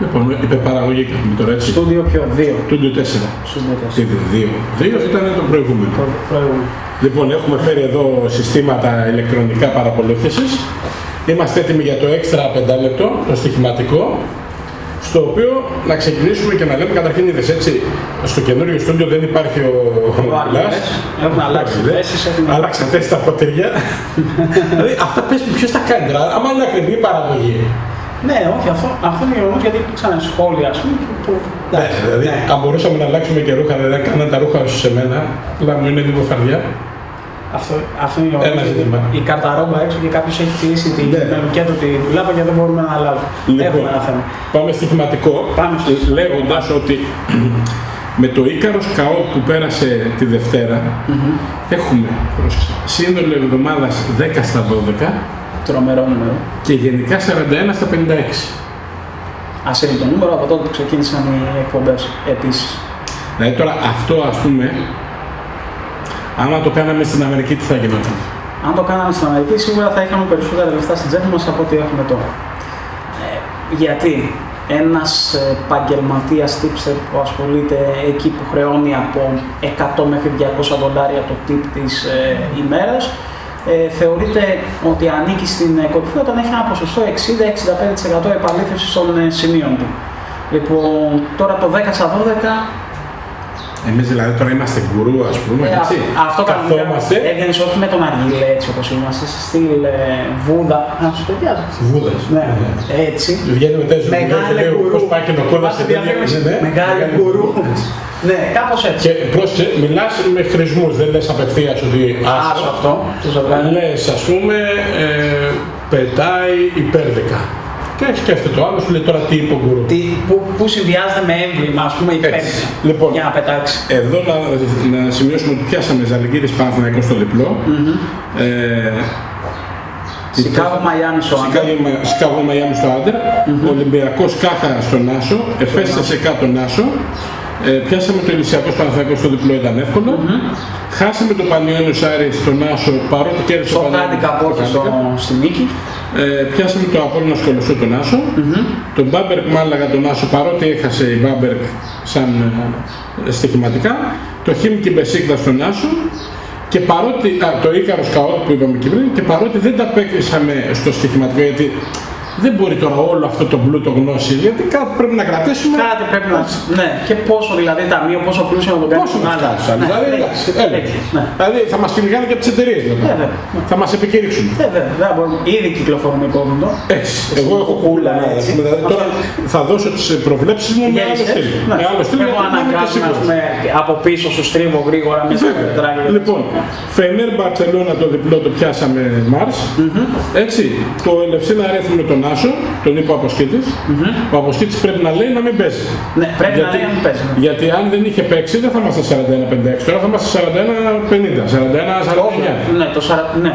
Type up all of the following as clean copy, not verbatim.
Λοιπόν, υπερπαραγωγή κάνουμε τώρα, έτσι. Studio ποιο, 2. Studio 4. Τι 2. 2 ήταν το προηγούμενο. Λοιπόν, έχουμε φέρει εδώ συστήματα ηλεκτρονικά παρακολούθησης. Είμαστε έτοιμοι για το έξτρα 5 λεπτό, το στοιχηματικό, στο οποίο να ξεκινήσουμε και να λέμε καταρχήν είδες, έτσι, στο καινούριο στούντιο δεν υπάρχει ο Μουλάς. Έχουν αλλάξει θέσεις. Αλλάξαν θέσεις τα ποτήρια. Δηλαδή, αυτά πες ποιος τα κάνει, άμα είναι ακριβή παραγωγή. Ναι, όχι, αυτό είναι γεγονός γιατί υπήρξαν σχόλια, ας πούμε. Ναι, δηλαδή, αν μπορούσαμε να αλλάξουμε και ρούχα, δηλαδή, κάναν τα ρούχα σου σε μένα, αλλά μου είναι λίγο φαρδιά. Αυτό είναι γεγονός. Η καρταρόμπα έξω και κάποιος έχει κλείσει την κέντρο τη δουλάπα και δεν μπορούμε να αλλάζουμε. Λοιπόν, έχουμε ένα θέμα. Πάμε στοιχηματικό, λέγοντας ότι με το Ίκαρος ΚΑΟ που πέρασε τη Δευτέρα, έχουμε σύνολο εβδομάδας 10 στα 12, τρομερό νούμερο. Και γενικά 41 στα 56. Ασύλληπτο νούμερο από τότε που ξεκίνησαν οι εκπομπές επίσης. Δηλαδή τώρα αυτό, ας πούμε, άμα το κάναμε στην Αμερική, τι θα γινόταν? Αν το κάναμε στην Αμερική, σίγουρα θα είχαμε περισσότερα λεφτά στην τσέπη μας από ό,τι έχουμε τώρα. Γιατί ένας επαγγελματίας tipster που ασχολείται εκεί που χρεώνει από 100 μέχρι 200 δολάρια το tip της ημέρας, θεωρείται ότι ανήκει στην κορυφή όταν έχει ένα ποσοστό 60-65% επαλήθευση των σημείων του. Λοιπόν, τώρα το 10 στα 12. Εμείς δηλαδή τώρα είμαστε γκουρού, ας πούμε. Αυτό καθόμαστε. Έβγαινες όχι με τον Αργύλε, έτσι όπως είμαστε, σε στυλ Βούδα. Να σου ταιριάζει. Βούδα. Ναι, έτσι. Βγαίνει μετά η ζωή και λέει πώς πάει και νοκόδα σε τέτοια. Μεγάλη γκουρού. Ναι, κάπως έτσι. Και πρόσεχε, μιλάς με χρησμούς, δεν λες απευθείας ότι άσο αυτό. Λες, ας πούμε, πετάει υπέρδεκα. Και σκέφτεται το άλλο, σου λέει τώρα τι είπε ο γκουρού. Πού συνδυάζεται με έμβλημα, ας πούμε, λοιπόν, για να πετάξει. Εδώ να σημειώσουμε ότι πιάσαμε Ζαλγκύρης Παναθηναϊκός στο διπλό. Σικάγο Μαϊάμι στο άντερ. Σικάγο Μαϊάμι στο άντερ. Ολυμπιακός Κάχα στον Άσο. Εφές ΣΣΚ τον Άσο. Πιάσαμε το Ελυσιακός Παναθηναϊκός στο διπλό, ήταν εύκολο. Χάσαμε το Πανιόνιος Άρη στον Άσο, παρότι κέρδισε το Πανιόνιο στη νίκη. Πιάσαμε το Απόλλωνα Κολοσσού τον Άσο, τον Μπάμπερκ Μάλαγα τον Άσο, παρότι έχασε η Μπάμπερκ σαν στοιχηματικά, το Χίμκι Μπεσίκδα στον Άσο και παρότι, το Ίκαρος Καότ που είπαμε και πριν, και παρότι δεν τα παίξαμε στο στοιχηματικό, γιατί δεν μπορεί τώρα όλο αυτό το πλούτο γνώση, γιατί κάτι πρέπει να κρατήσουμε. Κάτι πρέπει να. Ναι, και πόσο δηλαδή ταμείο, πόσο πλούσιο να το κάνει. Πόσο να κρατήσουμε. Δηλαδή, δηλαδή θα μας κυνηγάνε και από τις εταιρείες. Θα μας επικηρύξουν. Δεν μπορούμε. Ήδη κυκλοφορούν οι κόμμουνοι. Έτσι. Εγώ έχω κούλα. Τώρα θα δώσω τις προβλέψεις μου με άλλο στυλ. Έχω αναγκάσει να πούμε από πίσω στο στρίβο γρήγορα με τα πετράγια. Λοιπόν, Φενέρ Μπαρτσελώνα το διπλό το πιάσαμε Μάρς. Έτσι. Το Ελευσίνα Ρέθμι τον Άσο, τον είπε ο Αποσκήτης. Ο Αποσκήτης πρέπει να λέει να μην παίζει. Ναι, πρέπει να λέει να μην παίζει. Γιατί αν δεν είχε παίξει δεν θα είμαστε 41-56, τώρα θα είμαστε 41-50, 41-49. Ναι,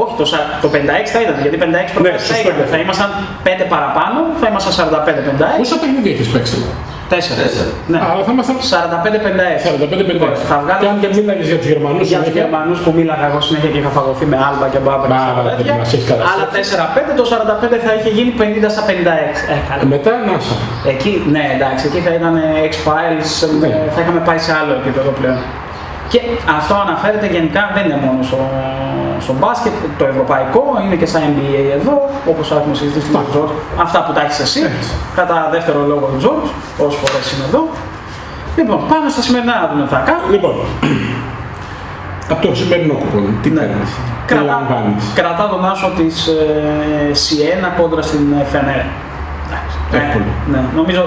όχι, το 56 θα ήταν, γιατί 56 ναι, θα ήμασταν 5 παραπάνω, θα ήμασταν 45-56. Πόσα παιχνίδια έχεις παίξει? 4. Ναι. Άρα θα ήμασταν 45-56. Θα βγάλω. Και αν και μίλαγες για τους Γερμανούς. Για τους Γερμανούς που μίλαγα εγώ συνέχεια και είχα φαγωθεί με Άλμπα και Μπάμπερ. Άλλα 4-5, το 45 θα είχε γίνει 50-56. Μετά Νάσα. Εκεί, ναι, εντάξει, εκεί θα ήταν X-Files, θα είχαμε πάει σε άλλο επίπεδο πλέον. Και αυτό αναφέρεται γενικά, δεν είναι μόνο στο μπάσκετ, το ευρωπαϊκό, είναι και στα NBA εδώ, όπως έχουμε συζητήσει με τον Τζόρτζ. Αυτά που τα έχεις εσύ, κατά δεύτερο λόγο του Τζόρτζ, όσες φορές είναι εδώ. Λοιπόν, πάμε στα σημερινά να δούμε τι θα κάνουμε. Λοιπόν, από το σημερινό κουπόνι, τι κάνεις, κρατά τον Άσο της Σιένα κόντρα στην Φενέρ. Εύκολο. Ναι, νομίζω,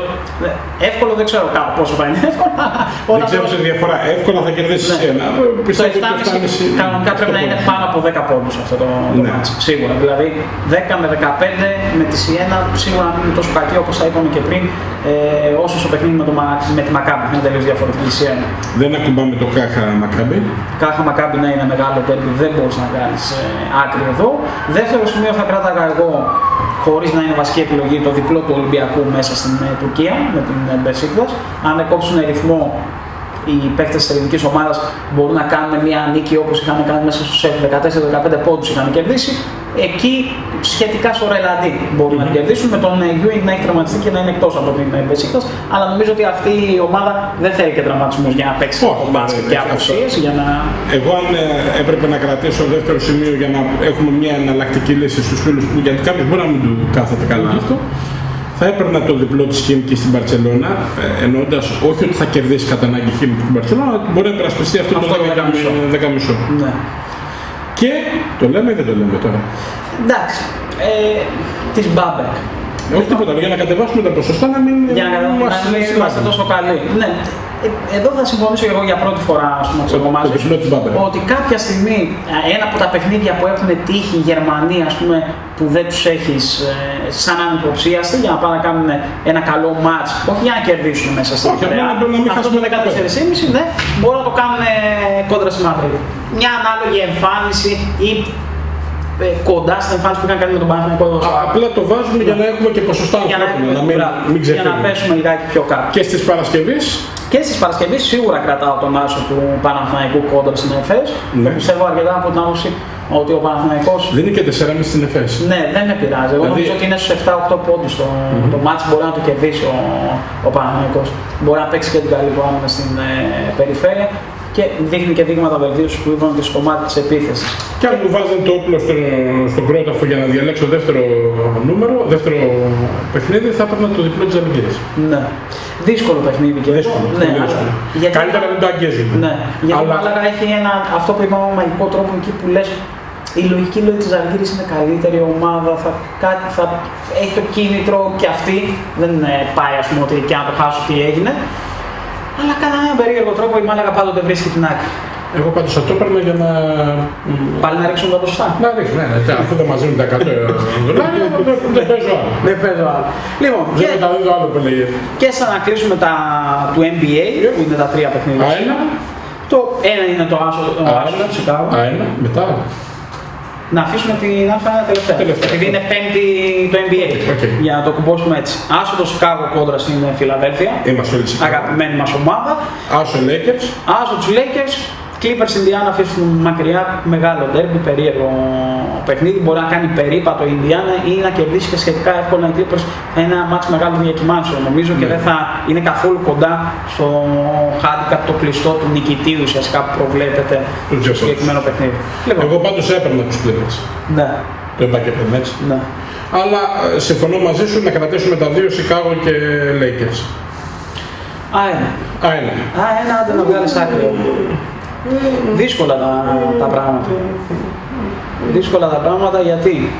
εύκολο δεν ξέρω πόσο θα είναι εύκολο. Δεν ξέρω σε διαφορά, εύκολα θα κερδίσεις ένα. Το 7,5 κανονικά πρέπει να είναι πάνω από 10 πόντους αυτό το μάτσο, σίγουρα. Δηλαδή 10 με 15 με τη Σιένα σίγουρα να μην είναι τόσο κακή όπως τα είπαμε και πριν, όσο στο παιχνίδι με τη Μακάμπη, είναι τελείως διαφορετική Σιένα. Δεν ακουμπάμε το Κάχα Μακάμπη. Κάχα Μακάμπη να είναι μεγάλο τέρμπι, δεν μπορείς να κάνεις άκρη εδώ. Δεύτερο σημείο θα κράταγα εγώ, χωρίς να είναι βασική επιλογή, το διπλό του Ολυμπιακού μέσα στην Τουρκία με την Μπεσίκδας. Αν κόψουν ρυθμό οι παίκτες της ελληνικής ομάδας μπορούν να κάνουν μια νίκη όπως είχαν κάνει μέσα στους 14-15 πόντους είχαν κερδίσει. Εκεί σχετικά σωρελαντή μπορούν να κερδίσουν, με τον Ewing να έχει τραυματιστεί και να είναι εκτός από την Μπεσίκτας, αλλά νομίζω ότι αυτή η ομάδα δεν θέλει και τραυματισμούς για να παίξει τον μπάσκετ και αποσίες για να... Εγώ αν έπρεπε να κρατήσω δεύτερο σημείο για να έχουμε μια εναλλακτική λύση στους φίλους που γιατί κάποιος μπορεί να μην του κάθεται καλά αυτό, θα έπαιρνα το διπλό της Χίμκι στην Μπαρτσελώνα, εννοώντας όχι ότι θα κερδίσει κατά ανάγκη Χίμκι στην Μπαρτσελώνα, αλλά μπορεί να υπερασπιστεί αυτό το 10,5. Ναι. Και το λέμε ή δεν το λέμε τώρα. Εντάξει. Της Μπάμπεκ. Όχι τίποτα, για να κατεβάσουμε τα ποσοστά να μην είμαστε τόσο καλοί. Ναι. Εδώ θα συμφωνήσω εγώ για πρώτη φορά ότι κάποια στιγμή ένα από τα παιχνίδια που έχουν τύχει η Γερμανία ας πούμε, που δεν τους έχεις σαν ανυποψίαστη για να πάνε να κάνουν ένα καλό μάτς, όχι για να κερδίσουν μέσα στην Ιταλία. Αυτό με 14,5 ναι, μπορούν να το κάνουν κόντρα στη Μαδρίτη. Μια ανάλογη εμφάνιση ή κοντά στην εμφάνιση που είχαν κάνει με τον Παναθηναϊκό. Απλά το βάζουμε για να έχουμε και ποσοστά ανθρώπινα, να μην ξεφύγουμε. Για να πέσουμε λιγάκι πιο κάτω. Και στις Παρασκευές. Και στις Παρασκευές σίγουρα κρατάω τον άσο του Παναθηναϊκού κόντρα στην ΕΦΕΣ. Ναι. Πιστεύω αρκετά από την άποψη ότι ο Παναθηναϊκός. Δίνει και 4,5 στην ΕΦΕΣ. Ναι, δεν με πειράζει. Εγώ νομίζω ότι είναι στους 7-8 πόντους το μάτς. Μπορεί να το κερδίσει ο Παναθηναϊκός. Μπορεί να παίξει και την καλή που άμυνα στην περιφέρεια. Και δείχνει και δείγματα βελτίωσης που είπαμε και στο κομμάτι της επίθεσης. Και αν μου βάζουν το όπλο στον πρόταφο για να διαλέξω δεύτερο νούμερο, δεύτερο παιχνίδι, θα έπαιρνα το διπλό της Αλγερίας. Ναι. Δύσκολο παιχνίδι και δύσκολο. Ναι, δύσκολο. Γιατί... Καλύτερα δεν το αγγίζουμε. Ναι. Γιατί αλλά... Μάλακα έχει ένα, αυτό που είπαμε, μαγικό τρόπο εκεί που λες. Η λογική λόγη της Ζαλγκίρης είναι καλύτερη ομάδα, θα έχει το κίνητρο και αυτή. Δεν πάει ας πούμε ότι και αν το χάσω τι έγινε. Αλλά κατά έναν περίεργο τρόπο η Μάλαγα πάντοτε βρίσκει την άκρη. Εγώ πάντως θα το έπαιρνα για να. Πάλι να ρίξουν τα ποσοστά. Να ρίξουν, ναι. Αφού δεν μαζίνουν τα 100 δολάρια, δεν παίζω άλλο. Δεν παίζω άλλο. Λοιπόν, και σαν να κλείσουμε τα του NBA, που είναι τα τρία παιχνίδια. Το ένα είναι το άσο του Σικάγο. Μετά. Να αφήσουμε την άφανα τελευταία, επειδή είναι πέμπτη το NBA, για να το κουμπώσουμε έτσι. Άσο το Σικάγο κόντρα στην Φιλαδέλφια, αγαπημένη μας ομάδα. Άσο Lakers. Άσο τους Lakers. Clippers Indiana αφήσουν μακριά, μεγάλο ντέρμπι, περίεργο παιχνίδι. Μπορεί να κάνει περίπατο η Indiana ή να κερδίσει και σχετικά εύκολα η Clippers. Ένα μάτς μεγάλο διακυμάνσεων νομίζω και δεν θα είναι καθόλου κοντά στο handicap το κλειστό του νικητή ουσιαστικά που προβλέπεται στο συγκεκριμένο παιχνίδι. Λοιπόν. Εγώ πάντως έπαιρνα τους Clippers. Ναι. Το επακέπαιρνα έτσι. Ναι. Αλλά συμφωνώ μαζί σου να κρατήσουμε τα δύο Chicago και Lakers. Α, ένα άντε να βγάλεις άκρη. Δύσκολα τα πράγματα. Δύσκολα τα πράγματα γιατί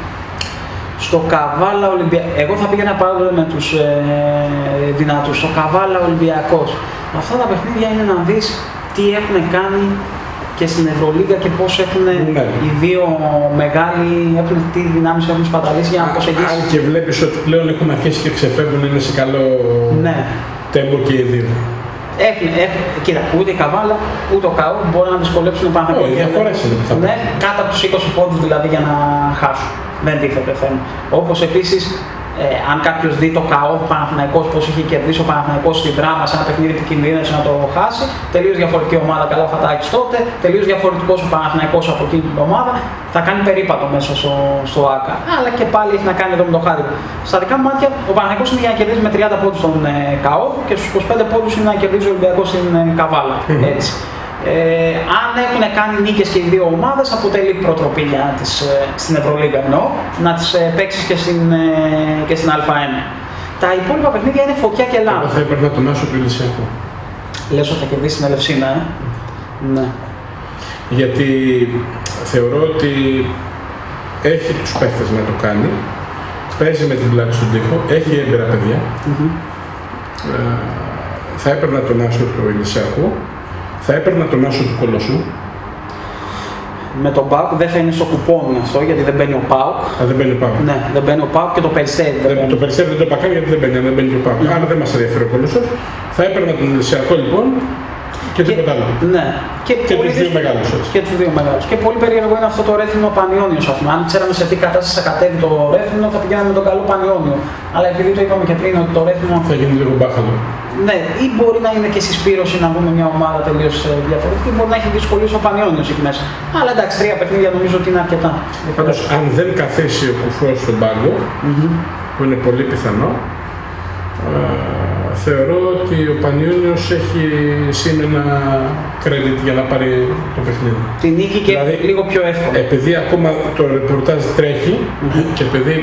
στο Καβάλα Ολυμπιακός. Εγώ θα πήγαινα πάρα με τους δυνατούς. Στο Καβάλα Ολυμπιακός. Αυτά τα παιχνίδια είναι να δεις τι έχουν κάνει και στην Ευρωλίγκα και πώς έχουν οι δύο μεγάλοι, τι δυνάμεις έχουν σπαταλήσει για να προσεγγίσουν. Αν και βλέπεις ότι πλέον έχουν αρχίσει και ξεφεύγουν, είναι σε καλό τέμπο και οι δύο. Κοίτα, ούτε η Καβάλα ούτε ο Καούρ μπορεί να δυσκολέψουν πάνω από ναι, κάτω από τους 20 πόντους δηλαδή για να χάσουν. Δεν τίθεται θέμα. Όπως επίσης, αν κάποιος δει το Καούρ Παναθηναϊκός, πώς είχε κερδίσει ο Παναθηναϊκός στην δράμα σε ένα παιχνίδι που κινδύνευσε να το χάσει, τελείως διαφορετική ομάδα. Καλά, Φατάκης τότε, τελείως διαφορετικός ο Παναθηναϊκός από εκείνη την ομάδα. Θα κάνει περίπατο μέσα στο ΆΚΑ. Αλλά και πάλι έχει να κάνει εδώ με το χάρτη. Στα δικά μου μάτια, ο Παναθηναϊκός είναι για να κερδίσει με 30 πόντους τον ΚΑΟΒ και στους 25 πόντους είναι να κερδίζει ο Ολυμπιακός στην Καβάλα. Έτσι. Αν έχουν κάνει νίκες και οι δύο ομάδες, αποτελεί προτροπή για τις, στην Ευρωλίγκα εννοώ, να τις παίξεις και στην Α1. Τα υπόλοιπα παιχνίδια είναι φωτιά και λάμπα. Εγώ θα έπαιρνα τον Άσο του Ηλυσιακού. Λες ότι θα κερδίσει την Ελευσίνα, ναι. Γιατί θεωρώ ότι έχει τους παίχτες να το κάνει, παίζει με την πλάτη στον τοίχο, έχει έμπειρα παιδιά. Θα έπαιρνα τον Άσο του Ηλυσιακού, θα έπαιρνα τον Άσο του Κολοσσού. Με τον ΠΑΟΚ δεν θα είναι στο κουπόνι αυτό, γιατί δεν μπαίνει ο ΠΑΟΚ. Δεν μπαίνει ο ΠΑΟΚ. Ναι, δεν μπαίνει ο ΠΑΟΚ και το Περιστέρι. Το Περιστέρι δεν το είπα καν γιατί δεν μπαίνει ο ΠΑΟΚ. Άρα δεν μας ενδιαφέρει ο Κολοσσός. Θα έπαιρνα τον Ηλυσιακό λοιπόν. Και τίποτα άλλο. Ναι. Και τους δύο μεγάλους. Και πολύ περίεργο είναι αυτό το ρέθινο πανιόνιο. Αν ξέραμε σε τι κατάσταση θα κατέβει το ρέθινο, θα πηγαίναμε τον καλό πανιόνιο. Αλλά επειδή το είπαμε και πριν ότι το ρέθινο. Θα γίνει λίγο μπάχαλο. Ναι, ή μπορεί να είναι και συσπήρωση να βγούμε μια ομάδα τελείως διαφορετική. Μπορεί να έχει δυσκολίες ο πανιόνιος εκεί μέσα. Αλλά εντάξει, 3 παιχνίδια νομίζω ότι είναι αρκετά. Πάντως, αν δεν καθίσει ο Κουφός στον πάγκο, που είναι πολύ πιθανό. Θεωρώ ότι ο Πανιόνιος έχει σήμερα credit για να πάρει το παιχνίδι. Την νίκη και δηλαδή, λίγο πιο εύκολα. Επειδή ακόμα το ρεπορτάζ τρέχει και επειδή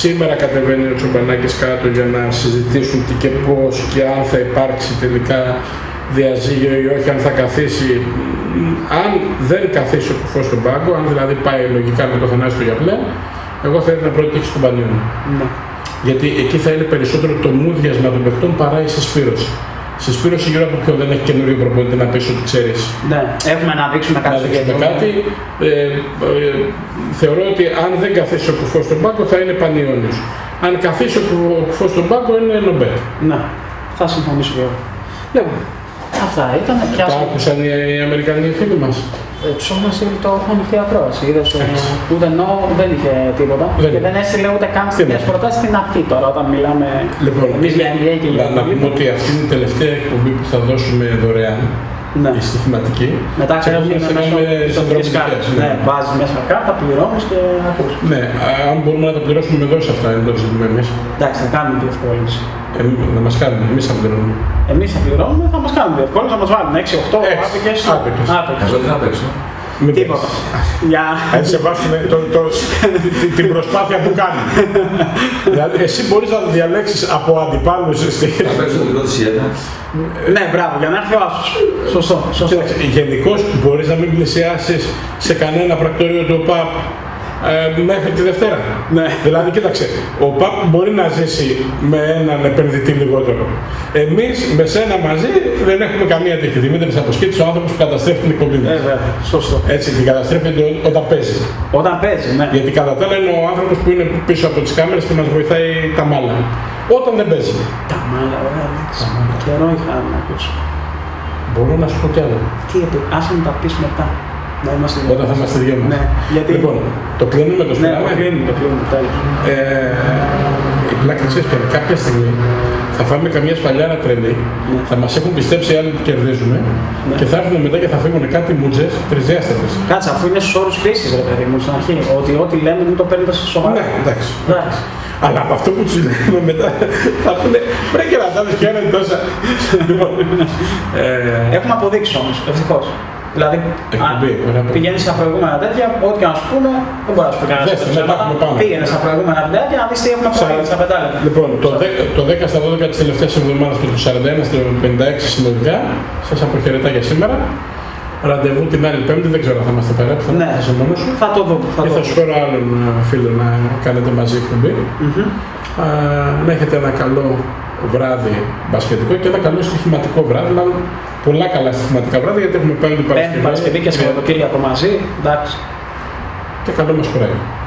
σήμερα κατεβαίνει ο Τσομπανάκης κάτω για να συζητήσουν τι και πώς και αν θα υπάρξει τελικά διαζύγιο ή όχι, αν θα καθίσει. Αν δεν καθίσει ο Κουφός στον πάγκο, αν δηλαδή πάει λογικά με το Θανάση στο Γιαπλέ, εγώ θα ήθελα να προτείχει τον Πανιόνιο. Γιατί εκεί θα είναι περισσότερο το μούδιασμα των παιχτών παρά η συσπήρωση. Συσπήρωση γύρω από ποιον δεν έχει καινούριο προπονητή να πεις ότι ξέρεις. Ναι, έχουμε να δείξουμε κάτι. Θεωρώ ότι αν δεν καθίσει ο Κουφός στον πάγκο θα είναι Πανιόνιος. Αν καθίσει ο Κουφός στον πάγκο είναι Νομπέ. Ναι, θα συμφωνήσω εγώ. Λοιπόν, αυτά ήταν. Τα άκουσαν οι Αμερικανοί φίλοι μας. Τους όμως το έχουν ανοιχτή ακρόαση. Είδες ούτε νο, δεν είχε τίποτα και δεν έστειλε ούτε καν στις προτάσεις στην αρχή τώρα όταν μιλάμε για NBA και για να πούμε ότι αυτή είναι η τελευταία εκπομπή που θα δώσουμε δωρεάν η στοιχηματική. Μετά ξέχουμε να κάνουμε συνδρομικές κάρτες. Ναι, βάζεις μέσα κάρτα, πληρώνεις και ακούς. Ναι, αν μπορούμε να τα πληρώσουμε με δόση αυτά, δεν το ζητούμε εμείς. Εντάξει, θα κάνουμε διευκόλυνση. Να μας κάνουν, εμείς θα πληρώνουμε. Εμείς θα πληρώνουμε, θα μας κάνουν διευκόλυνση, θα μας βάλουν 6-8 άπικες. Άπικες. Εγώ δεν θα παίξω. Τίποτα. Αν σε βάσουμε την προσπάθεια που κάνει. Δηλαδή εσύ μπορείς να διαλέξεις από αντιπάλους. Θα παίξω την πρώτη σειρά. Ναι, μπράβο, για να έρθει ο άσος. Σωστό. Γενικώς μπορείς να μην πλησιάσεις σε κανένα πρακτορείο του ΟΠΑΠ μέχρι τη Δευτέρα. Ναι. Δηλαδή, κοίταξε, ο ΠΑΠ μπορεί να ζήσει με έναν επενδυτή λιγότερο. Εμείς με σένα μαζί δεν έχουμε καμία τύχη. Δημήτρης Αποσκήτης, ο άνθρωπος που καταστρέφει την εκπομπή μας. Σωστό. Έτσι, την καταστρέφει όταν παίζει. Όταν παίζει, ναι. Γιατί κατά τα άλλα είναι ο άνθρωπος που είναι πίσω από τις κάμερες και μας βοηθάει τα μάλα. Όταν δεν παίζει. Τα μάλα, ωραία, καιρό είχα να ακούσω. Μπορώ να σου πω κι άλλο. Τι, άσε να τα πεις μετά. Όταν θα είμαστε δυο μας. Λοιπόν, το κλείνουμε το σπίτι. Ναι, το κλείνουμε, τέλος. Η πλάκα ξέρεις πέρα, κάποια στιγμή θα φάμε καμία σφαλιάρα τρελή, θα μας έχουν πιστέψει οι άλλοι που κερδίζουμε και θα έρθουν μετά και θα φύγουν κάτι μούτζες τρισδιάστατες. Κάτσε, αφού είναι στους όρους φύσης ρε παιδί μου, στην αρχή, ότι ό,τι λέμε μην το παίρνετε σε σοβαρά. Ναι, εντάξει. Αλλά από αυτό που τους λέμε μετά θα πούνε πρέπει και να τάδες και έναν τόσα. Έχουμε αποδείξει όμως, ευτυχώς. Δηλαδή, πηγαίνεις στα προηγούμενα τέτοια, ό,τι και να σου πούνε, δεν μπορεί να σου πει κανένα τέτοιο. Πήγαινε στα προηγούμενα βιντεάκια να δεις τι έχουμε προηγούμενα στα 5 λεπτά. Λοιπόν, το 10 στα 12 της τελευταίας εβδομάδας και το 41 στα 56 συνολικά, σας αποχαιρετά για σήμερα. Ραντεβού την άλλη Πέμπτη, δεν ξέρω αν θα είμαστε πέρα, θα είσαι μόνος σου. Θα το δούμε. Και θα σου φέρω άλλον φίλο να κάνετε μαζί εκπομπή. Να έχετε ένα καλό βράδυ μπασκετικό και ένα καλό στοιχηματικό βράδυ. Πολλά καλά στοιχηματικά βράδια γιατί έχουμε πάλι την Παρασκευή. Παρασκευή και Σαββατοκύριακο μαζί, εντάξει. Και καλό μας χωράει.